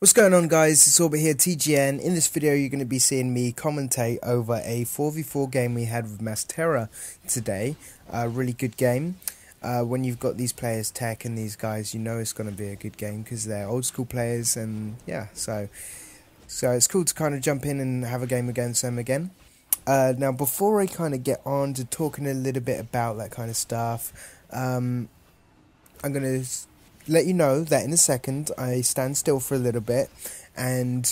What's going on, guys? It's Orbit here, TGN. In this video, you're going to be seeing me commentate over a 4v4 game we had with Mass Terror today. A really good game. When you've got these players tech and these guys, you know it's going to be a good game because they're old school players, and yeah, so it's cool to kind of jump in and have a game against them again. Now, before I kind of get on to talking a little bit about that kind of stuff, I'm going to let you know that in a second I stand still for a little bit, and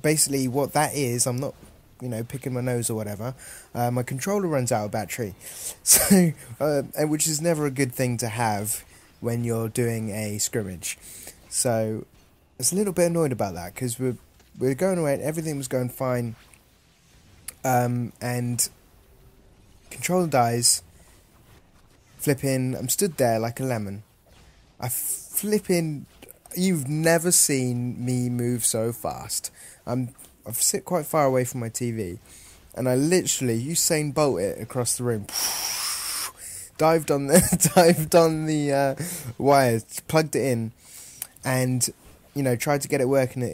basically what that is, I'm not, you know, picking my nose or whatever. My controller runs out of battery, so which is never a good thing to have when you're doing a scrimmage. So I was a little bit annoyed about that because we're going away and everything was going fine, and controller dies. Flipping, I'm stood there like a lemon. I flipping, you've never seen me move so fast. I've sit quite far away from my TV, and I literally Usain Bolt it across the room. dived on the wires, plugged it in, and you know, tried to get it working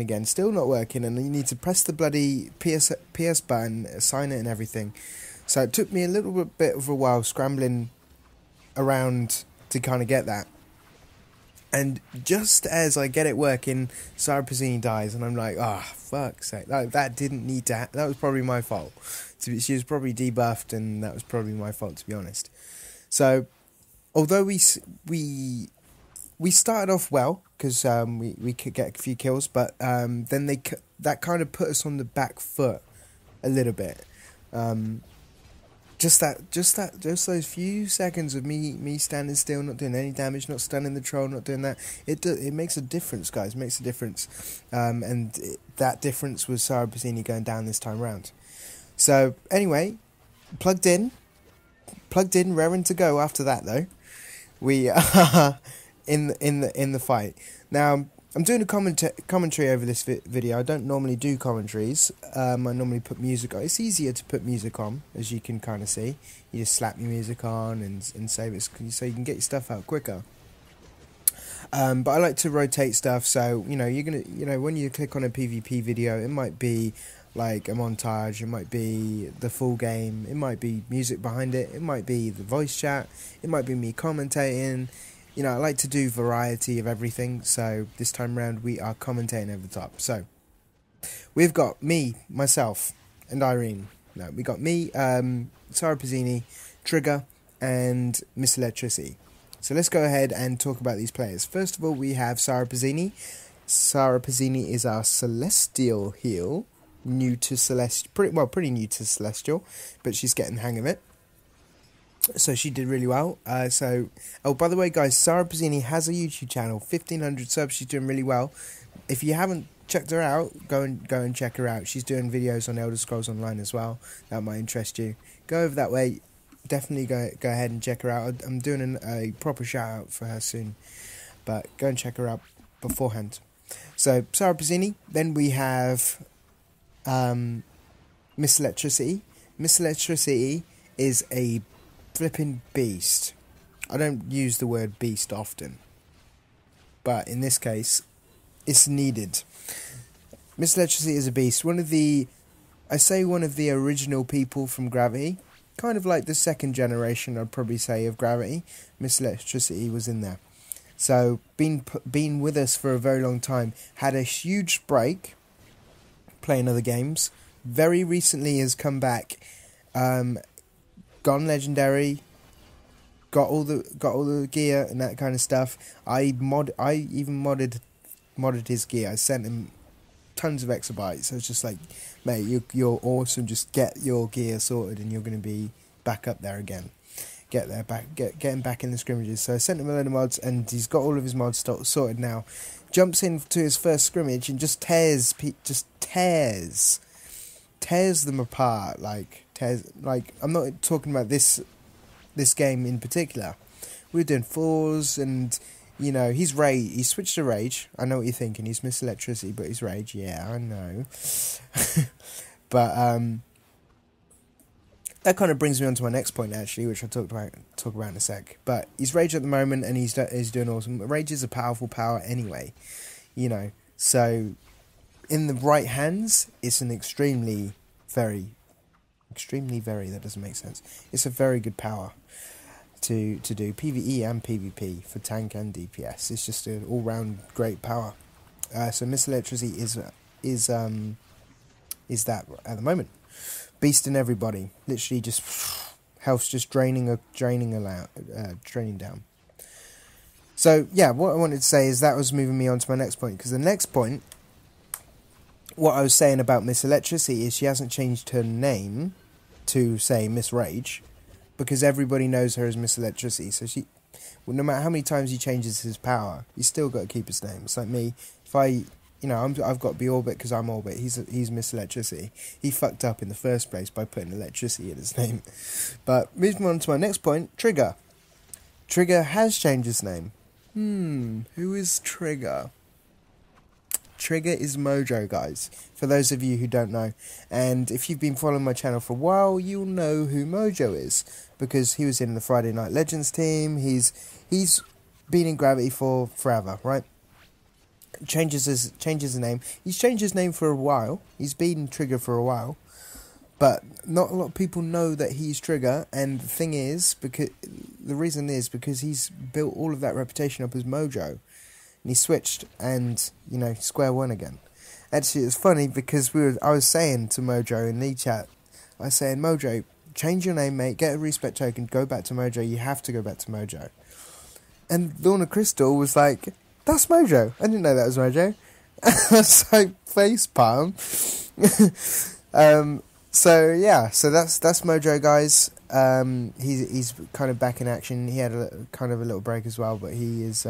again. Still not working, and you need to press the bloody PS button, assign it, and everything. So it took me a little bit of a while scrambling around to kind of get that. And just as I get it working, Sara Pezzini dies, and I'm like, ah, oh, fuck's sake. Like, that didn't need to happen. That was probably my fault. She was probably debuffed, and that was probably my fault, to be honest. So, although we started off well, because we could get a few kills, but then that kind of put us on the back foot a little bit. Just those few seconds of me standing still, not doing any damage, not stunning the troll, not doing that. It makes a difference, guys. It makes a difference, and that difference was Sara Pezzini going down this time round. So anyway, plugged in, raring to go. After that, though, we are in the fight now. I'm doing a commentary over this video. I don't normally do commentaries. I normally put music on. It's easier to put music on, as you can kind of see. You just slap your music on and save it so you can get your stuff out quicker. But I like to rotate stuff, so you know when you click on a PvP video, it might be like a montage, it might be the full game, it might be music behind it, it might be the voice chat, it might be me commentating. You know, I like to do variety of everything, so this time round we are commentating over the top. So, we've got me, myself, and Irene. No, we got me, Sara Pezzini, Trigger, and Miss Electricity. So let's go ahead and talk about these players. First of all, we have Sara Pezzini. Sara Pezzini is our Celestial heal. New to Celestial, pretty new to Celestial, but she's getting the hang of it. So she did really well. Oh, by the way, guys, Sara Pezzini has a YouTube channel, 1,500 subs. She's doing really well. If you haven't checked her out, go and check her out. She's doing videos on Elder Scrolls Online as well. That might interest you. Go over that way. Definitely go ahead and check her out. I'm doing a proper shout out for her soon, but go and check her out beforehand. So Sara Pezzini. Then we have Miss Electricity. Miss Electricity is a flipping beast. I don't use the word beast often, but in this case, it's needed. Miss Electricity is a beast. One of the original people from Gravity, kind of like the second generation, I'd probably say, of Gravity. Miss Electricity was in there, so been with us for a very long time. Had a huge break playing other games. Very recently has come back. Gone legendary, got all the gear and that kind of stuff. I even modded his gear. I sent him tons of exabytes. I was just like, mate, you're awesome. Just get your gear sorted, and you're gonna be back up there again. Get him back in the scrimmages. So I sent him a load of mods, and he's got all of his mods sorted now. Jumps into his first scrimmage and just tears them apart. Like I'm not talking about this game in particular. We were doing fours, and you know, he's rage. He switched to rage. I know what you're thinking. He's Miss Electricity, but he's rage. Yeah, I know. But that kind of brings me on to my next point, actually, which I'll talk about in a sec. But he's rage at the moment, and he's doing awesome. Rage is a powerful power anyway. You know, So in the right hands, it's an extremely very, that doesn't make sense. It's a very good power to do PvE and PvP for tank and DPS. It's just an all-round great power. So Miss Electricity is that at the moment. Beasting everybody, literally just health's just draining down. So yeah, what I wanted to say is that was moving me on to my next point, because the next point, what I was saying about Miss Electricity is she hasn't changed her name to say Miss Rage, because everybody knows her as Miss Electricity. So she, well, no matter how many times he changes his power, he's still got to keep his name. It's like me, if I. You know, I've got to be Orbit because I'm Orbit. He's Miss Electricity. He fucked up in the first place by putting electricity in his name. But moving on to my next point, Trigger. Trigger has changed his name. Who is Trigger? Trigger is Mojo, guys, for those of you who don't know. And if you've been following my channel for a while, you'll know who Mojo is, because he was in the Friday Night Legends team. He's been in Gravity for forever, right? Changes his name. He's changed his name for a while. He's been Trigger for a while, but not a lot of people know that he's Trigger. And the thing is, because the reason is because he's built all of that reputation up as Mojo, and he switched, and you know, square one again. Actually, it's funny because I was saying to Mojo in the chat, I was saying, Mojo, change your name, mate. Get a respect token. Go back to Mojo. You have to go back to Mojo. And Lorna Crystal was like, that's Mojo. I didn't know that was Mojo. That's like facepalm. So yeah, so that's Mojo, guys. He's kind of back in action. He had a little break as well, but he is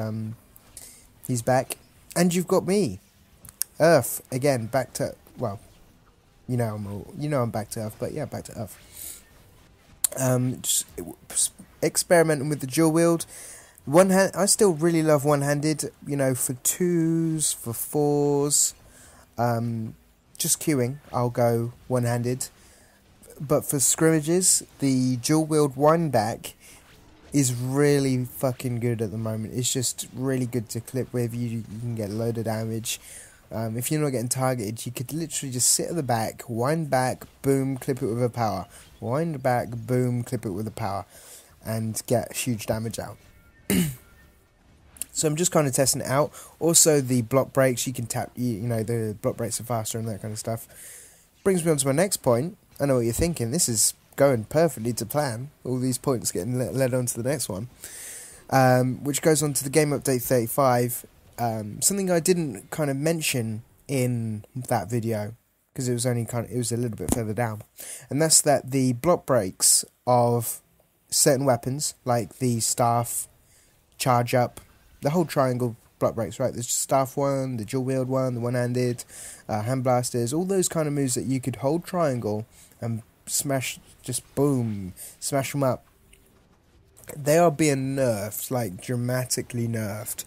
he's back. And you've got me, Earth, again. Back to, well, you know, I'm back to Earth, but yeah, back to Earth. Just experimenting with the dual wield. One hand, I still really love one-handed, you know, for twos, for fours, just queuing, I'll go one-handed. But for scrimmages, the dual-wield wind-back is really fucking good at the moment. It's just really good to clip with, you can get a load of damage. If you're not getting targeted, you could literally just sit at the back, wind back, boom, clip it with a power. Wind back, boom, clip it with a power, and get huge damage out. So I'm just kind of testing it out. Also, the block breaks, you can tap, you know, the block breaks are faster and that kind of stuff. Brings me on to my next point. I know what you're thinking. This is going perfectly to plan. All these points getting led on to the next one, which goes on to the game update 35. Something I didn't kind of mention in that video because it was only it was a little bit further down, and that's that the block breaks of certain weapons, like the staff, charge up, the whole triangle block breaks, right? There's staff one, the dual wield one, the one-handed, hand blasters, all those kind of moves that you could hold triangle and smash, just boom, smash them up. They are being nerfed, like dramatically nerfed.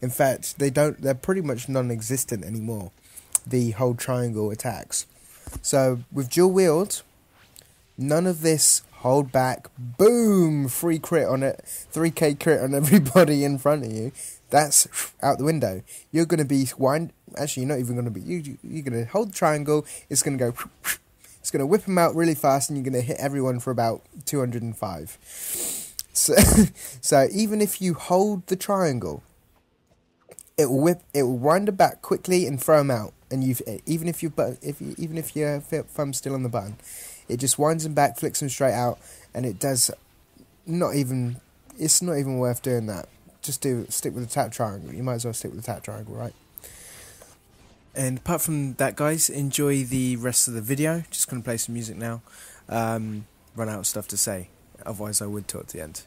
In fact, they're pretty much non-existent anymore, the hold triangle attacks. So with dual wield, none of this hold back, boom, free crit on it, 3k crit on everybody in front of you. That's out the window. You're going to be you're going to hold triangle, it's going to go, it's going to whip them out really fast, and you're going to hit everyone for about 205. So even if you hold the triangle, it will wind them back quickly and throw them out. And even if your thumb's still on the button, it just winds them back, flicks them straight out, and it does not even, it's not even worth doing that. Just stick with the tap triangle. You might as well stick with the tap triangle, right? And apart from that, guys, enjoy the rest of the video. Just gonna play some music now. Run out of stuff to say, otherwise I would talk at the end.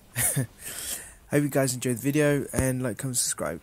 Hope you guys enjoyed the video, and like, comment, subscribe.